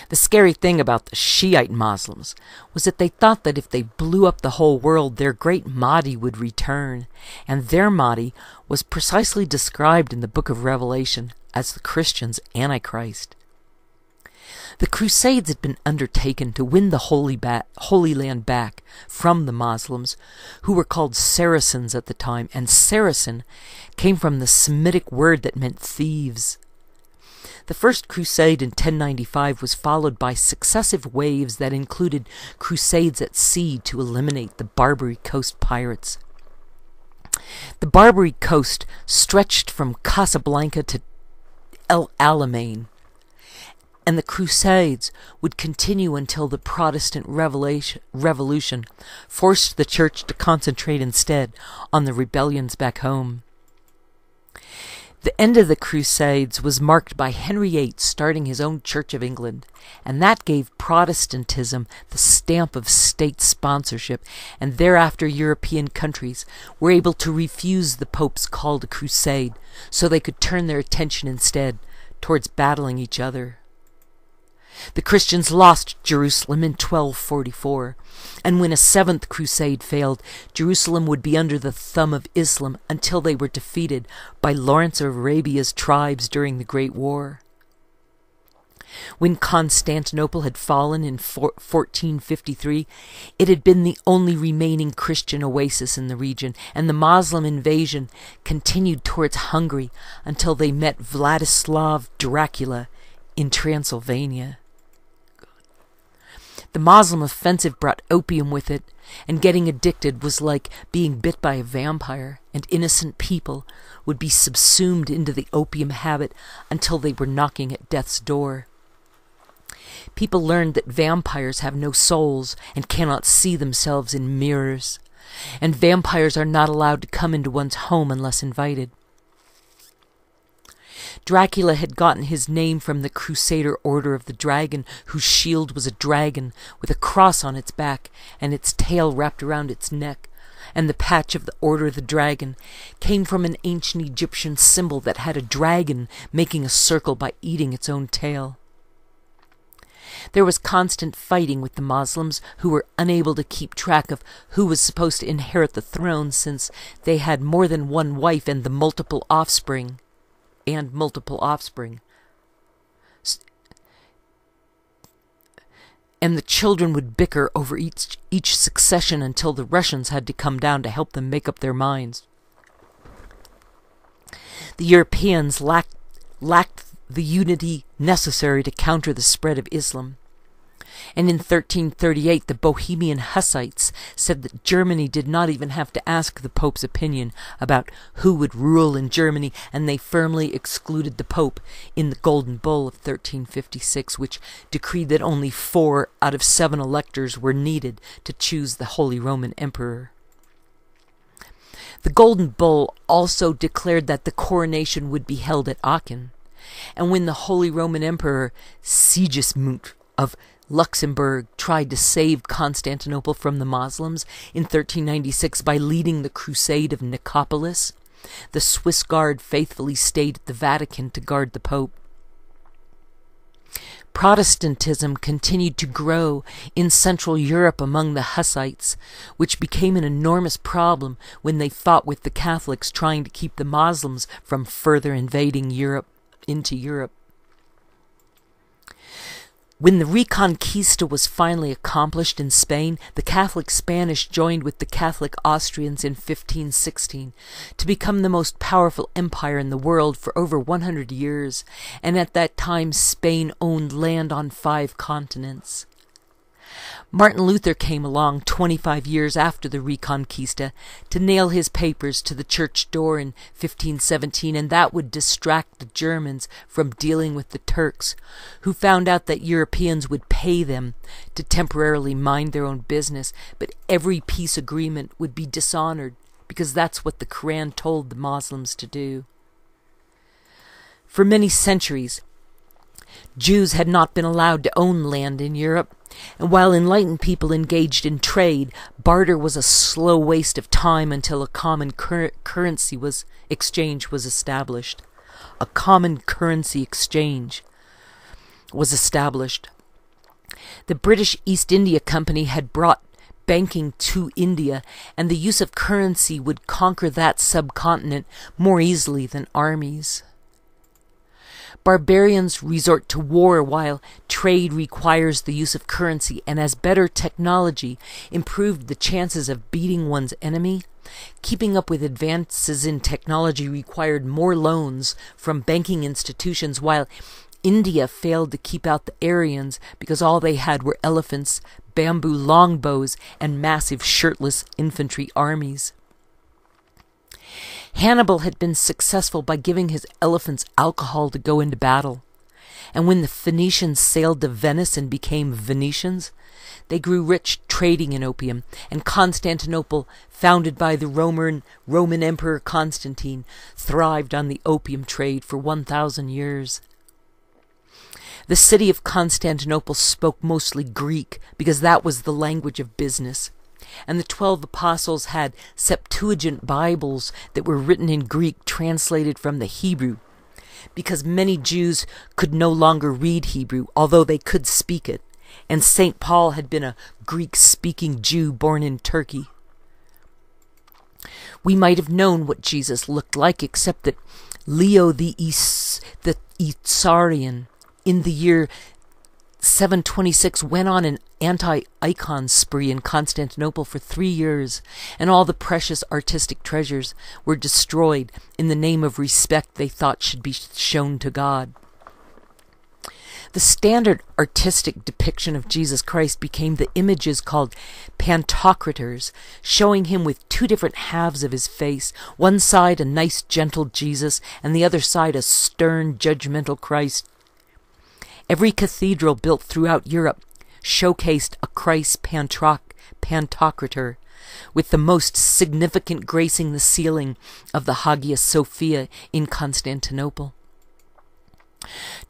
The scary thing about the Shiite Muslims was that they thought that if they blew up the whole world, their great Mahdi would return, and their Mahdi was precisely described in the book of Revelation as the Christian's Antichrist. The Crusades had been undertaken to win the Holy, ba Holy Land back from the Muslims, who were called Saracens at the time, and Saracen came from the Semitic word that meant thieves. The First Crusade in ten ninety-five was followed by successive waves that included crusades at sea to eliminate the Barbary Coast pirates. The Barbary Coast stretched from Casablanca to El Alamein, and the Crusades would continue until the Protestant Revolution forced the Church to concentrate instead on the rebellions back home. The end of the Crusades was marked by Henry the Eighth starting his own Church of England, and that gave Protestantism the stamp of state sponsorship, and thereafter European countries were able to refuse the Pope's call to crusade, so they could turn their attention instead towards battling each other. The Christians lost Jerusalem in twelve forty-four, and when a seventh crusade failed, Jerusalem would be under the thumb of Islam until they were defeated by Lawrence of Arabia's tribes during the Great War. When Constantinople had fallen in fourteen fifty-three, it had been the only remaining Christian oasis in the region, and the Moslem invasion continued towards Hungary until they met Vladislav Dracula in Transylvania. The Moslem offensive brought opium with it, and getting addicted was like being bit by a vampire, and innocent people would be subsumed into the opium habit until they were knocking at death's door. People learned that vampires have no souls and cannot see themselves in mirrors, and vampires are not allowed to come into one's home unless invited. Dracula had gotten his name from the Crusader Order of the Dragon, whose shield was a dragon with a cross on its back and its tail wrapped around its neck, and the patch of the Order of the Dragon came from an ancient Egyptian symbol that had a dragon making a circle by eating its own tail. There was constant fighting with the Muslims, who were unable to keep track of who was supposed to inherit the throne, since they had more than one wife and the multiple offspring, and multiple offspring. And the children would bicker over each, each succession until the Russians had to come down to help them make up their minds. The Europeans lacked, lacked the unity necessary to counter the spread of Islam. And in thirteen thirty-eight, the Bohemian Hussites said that Germany did not even have to ask the Pope's opinion about who would rule in Germany, and they firmly excluded the Pope in the Golden Bull of thirteen fifty-six, which decreed that only four out of seven electors were needed to choose the Holy Roman Emperor. The Golden Bull also declared that the coronation would be held at Aachen, and when the Holy Roman Emperor Sigismund of Luxembourg tried to save Constantinople from the Moslems in thirteen ninety-six by leading the Crusade of Nicopolis, the Swiss Guard faithfully stayed at the Vatican to guard the Pope. Protestantism continued to grow in Central Europe among the Hussites, which became an enormous problem when they fought with the Catholics trying to keep the Moslems from further invading Europe into Europe. When the Reconquista was finally accomplished in Spain, the Catholic Spanish joined with the Catholic Austrians in fifteen sixteen to become the most powerful empire in the world for over one hundred years, and at that time Spain owned land on five continents. Martin Luther came along twenty-five years after the Reconquista to nail his papers to the church door in fifteen seventeen, and that would distract the Germans from dealing with the Turks, who found out that Europeans would pay them to temporarily mind their own business, but every peace agreement would be dishonored because that's what the Quran told the Muslims to do. For many centuries, Jews had not been allowed to own land in Europe, and while enlightened people engaged in trade, barter was a slow waste of time until a common cur currency was exchange was established. A common currency exchange was established. The British East India Company had brought banking to India, and the use of currency would conquer that subcontinent more easily than armies. Barbarians resort to war while trade requires the use of currency, and as better technology improved the chances of beating one's enemy, keeping up with advances in technology required more loans from banking institutions, while India failed to keep out the Aryans because all they had were elephants, bamboo longbows, and massive shirtless infantry armies. Hannibal had been successful by giving his elephants alcohol to go into battle, and when the Phoenicians sailed to Venice and became Venetians, they grew rich trading in opium, and Constantinople, founded by the Roman, Roman Emperor Constantine, thrived on the opium trade for one thousand years. The city of Constantinople spoke mostly Greek because that was the language of business, and the twelve apostles had Septuagint Bibles that were written in Greek translated from the Hebrew, because many Jews could no longer read Hebrew, although they could speak it, and Saint Paul had been a Greek-speaking Jew born in Turkey. We might have known what Jesus looked like, except that Leo the Is the Isaurian, in the year seven twenty-six, went on an anti-icon spree in Constantinople for three years, and all the precious artistic treasures were destroyed in the name of respect they thought should be shown to God. The standard artistic depiction of Jesus Christ became the images called pantocrators, showing him with two different halves of his face, one side a nice gentle Jesus and the other side a stern judgmental Christ. Every cathedral built throughout Europe showcased a Christ Pantocrator, with the most significant gracing the ceiling of the Hagia Sophia in Constantinople.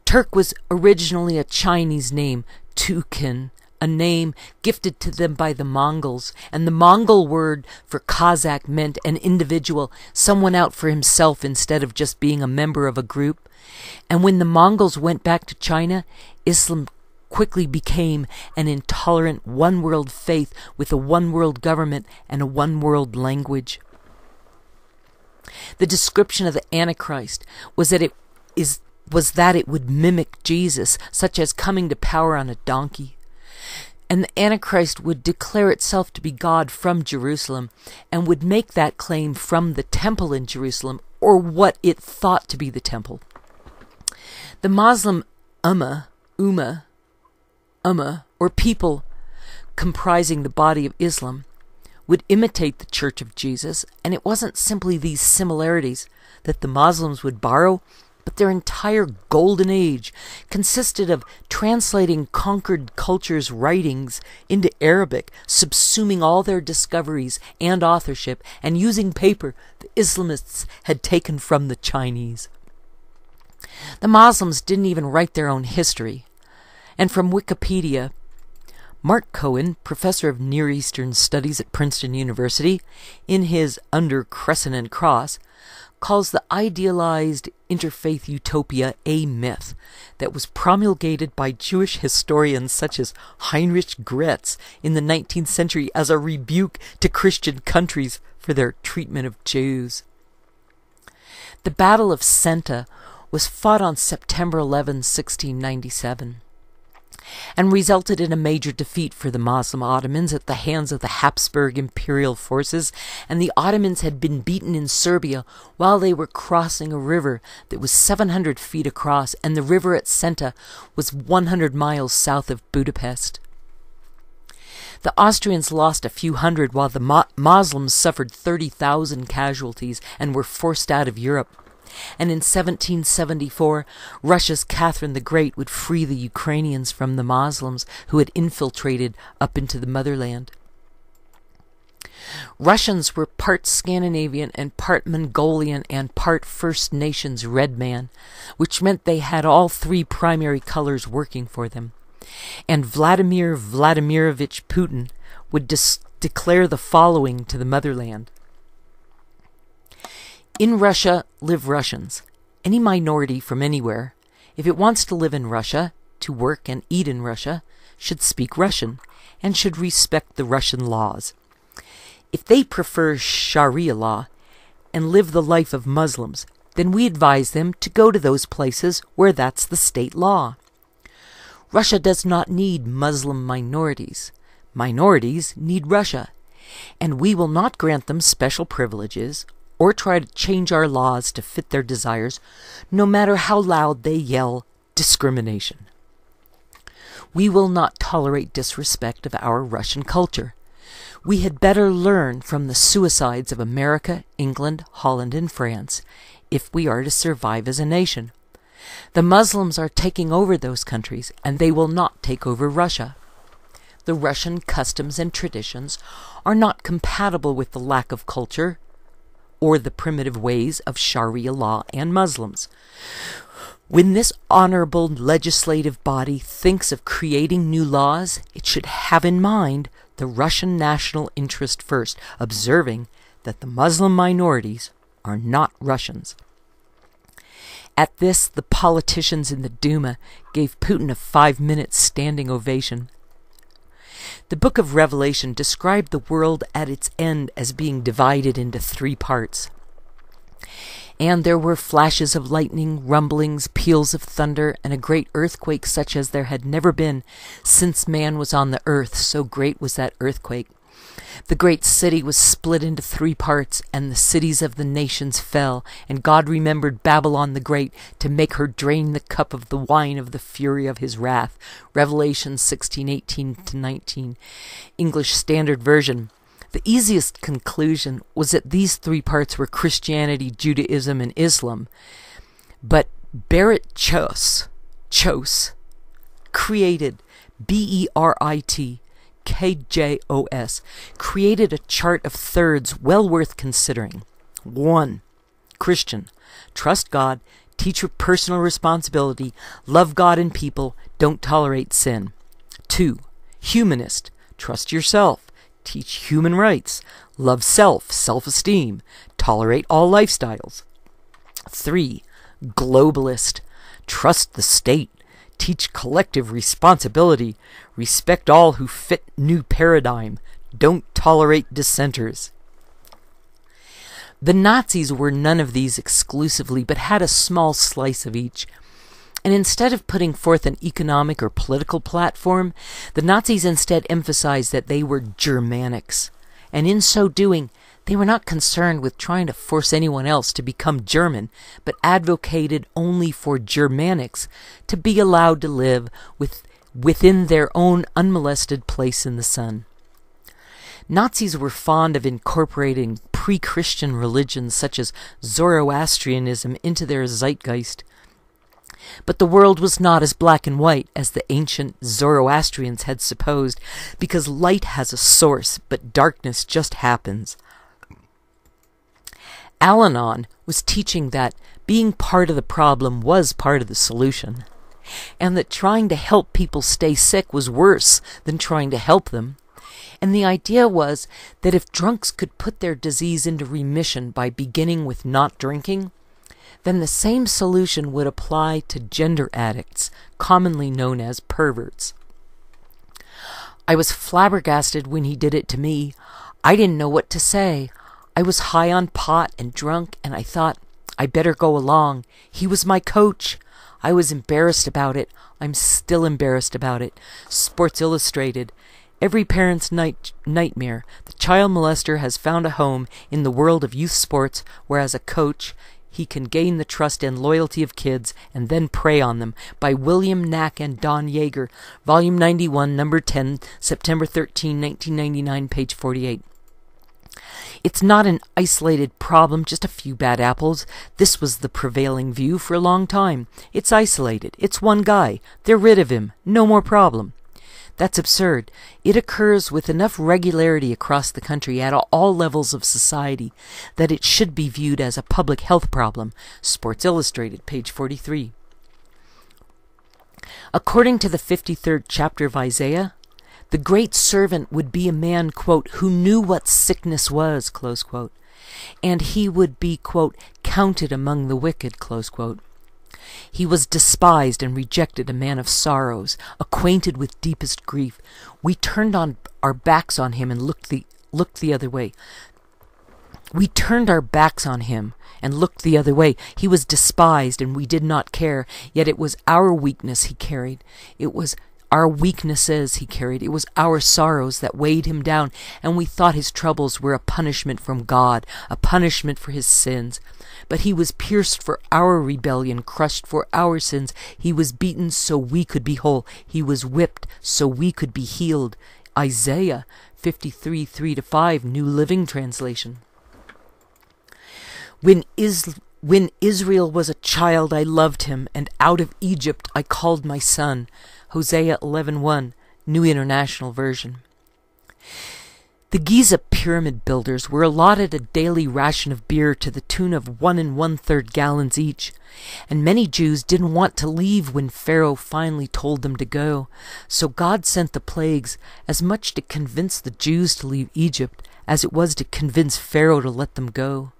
Turk was originally a Chinese name, Tukin, a name gifted to them by the Mongols, and the Mongol word for Cossack meant an individual, someone out for himself instead of just being a member of a group. And when the Mongols went back to China, Islam quickly became an intolerant one-world faith with a one-world government and a one-world language. The description of the Antichrist was that it is was that it would mimic Jesus, such as coming to power on a donkey. And the Antichrist would declare itself to be God from Jerusalem and would make that claim from the temple in Jerusalem, or what it thought to be the temple. The Muslim Ummah, Ummah, Ummah, or people comprising the body of Islam, would imitate the Church of Jesus, and it wasn't simply these similarities that the Muslims would borrow, but their entire golden age consisted of translating conquered cultures' writings into Arabic, subsuming all their discoveries and authorship, and using paper the Islamists had taken from the Chinese. The Muslims didn't even write their own history. And from Wikipedia, Mark Cohen, professor of Near Eastern Studies at Princeton University, in his Under Crescent and Cross, calls the idealized interfaith utopia a myth that was promulgated by Jewish historians such as Heinrich Gretz in the nineteenth century as a rebuke to Christian countries for their treatment of Jews. The Battle of Senta was fought on September eleventh, sixteen ninety-seven, and resulted in a major defeat for the Muslim Ottomans at the hands of the Habsburg imperial forces, and the Ottomans had been beaten in Serbia while they were crossing a river that was seven hundred feet across, and the river at Senta was one hundred miles south of Budapest. The Austrians lost a few hundred, while the Mo- Muslims suffered thirty thousand casualties and were forced out of Europe. And in seventeen seventy-four, Russia's Catherine the Great would free the Ukrainians from the Muslims who had infiltrated up into the motherland. Russians were part Scandinavian and part Mongolian and part First Nations Red Man, which meant they had all three primary colors working for them. And Vladimir Vladimirovich Putin would dis- declare the following to the motherland. In Russia live Russians, any minority from anywhere. If it wants to live in Russia, to work and eat in Russia, should speak Russian, and should respect the Russian laws. If they prefer Sharia law and live the life of Muslims, then we advise them to go to those places where that's the state law. Russia does not need Muslim minorities. Minorities need Russia, and we will not grant them special privileges or try to change our laws to fit their desires, no matter how loud they yell discrimination. We will not tolerate disrespect of our Russian culture. We had better learn from the suicides of America, England, Holland, and France, if we are to survive as a nation. The Muslims are taking over those countries, and they will not take over Russia. The Russian customs and traditions are not compatible with the lack of culture, or the primitive ways of Sharia law and Muslims. When this honorable legislative body thinks of creating new laws, it should have in mind the Russian national interest first, observing that the Muslim minorities are not Russians. At this, the politicians in the Duma gave Putin a five-minute standing ovation. The book of Revelation described the world at its end as being divided into three parts. And there were flashes of lightning, rumblings, peals of thunder, and a great earthquake such as there had never been since man was on the earth, so great was that earthquake. The great city was split into three parts, and the cities of the nations fell, and God remembered Babylon the Great to make her drain the cup of the wine of the fury of his wrath. Revelation sixteen eighteen to nineteen, English Standard Version. The easiest conclusion was that these three parts were Christianity, Judaism, and Islam, but Berit Chos, Chos, created, B E R I T, K J O S, created a chart of thirds well worth considering. one. Christian. Trust God. Teach your personal responsibility. Love God and people. Don't tolerate sin. two. humanist, trust yourself, teach human rights, love self, self-esteem, tolerate all lifestyles. Three, globalist, trust the state, teach collective responsibility, respect all who fit new paradigm, don't tolerate dissenters. The Nazis were none of these exclusively, but had a small slice of each. And instead of putting forth an economic or political platform, the Nazis instead emphasized that they were Germanics. And in so doing, they were not concerned with trying to force anyone else to become German, but advocated only for Germanics to be allowed to live with, within their own unmolested place in the sun. Nazis were fond of incorporating pre-Christian religions such as Zoroastrianism into their zeitgeist. But the world was not as black and white as the ancient Zoroastrians had supposed, because light has a source, but darkness just happens. Al-Anon was teaching that being part of the problem was part of the solution, and that trying to help people stay sick was worse than trying to help them. And the idea was that if drunks could put their disease into remission by beginning with not drinking, then the same solution would apply to gender addicts, commonly known as perverts. I was flabbergasted when he did it to me. I didn't know what to say. I was high on pot and drunk, and I thought, I better go along. He was my coach. I was embarrassed about it. I'm still embarrassed about it. Sports Illustrated. Every parent's night nightmare. The child molester has found a home in the world of youth sports, where as a coach, he can gain the trust and loyalty of kids and then prey on them. By William Knack and Don Yeager, Volume ninety-one, Number ten, September thirteenth, nineteen ninety-nine, page forty-eight. It's not an isolated problem, just a few bad apples. This was the prevailing view for a long time. It's isolated. It's one guy. They're rid of him. No more problem. That's absurd. It occurs with enough regularity across the country at all levels of society that it should be viewed as a public health problem. Sports Illustrated, page forty-three. According to the fifty-third chapter of Isaiah, the great servant would be a man, quote, who knew what sickness was, close quote, and he would be, quote, counted among the wicked, close quote. He was despised and rejected, a man of sorrows, acquainted with deepest grief. We turned on our backs on him and looked the looked the other way. We turned our backs on him and looked the other way. He was despised and we did not care, yet it was our weakness he carried. It was our weaknesses he carried. It was our sorrows that weighed him down, and we thought his troubles were a punishment from God, a punishment for his sins. But he was pierced for our rebellion, crushed for our sins. He was beaten so we could be whole. He was whipped so we could be healed. Isaiah fifty-three, three to five, New Living Translation. When is When Israel was a child, I loved him, and out of Egypt I called my son. Hosea eleven one, New International Version. The Giza pyramid builders were allotted a daily ration of beer to the tune of one and one-third gallons each, and many Jews didn't want to leave when Pharaoh finally told them to go. So God sent the plagues as much to convince the Jews to leave Egypt as it was to convince Pharaoh to let them go.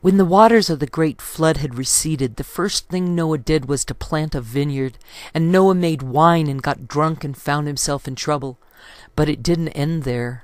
When the waters of the great flood had receded, the first thing Noah did was to plant a vineyard, and Noah made wine and got drunk and found himself in trouble. But it didn't end there.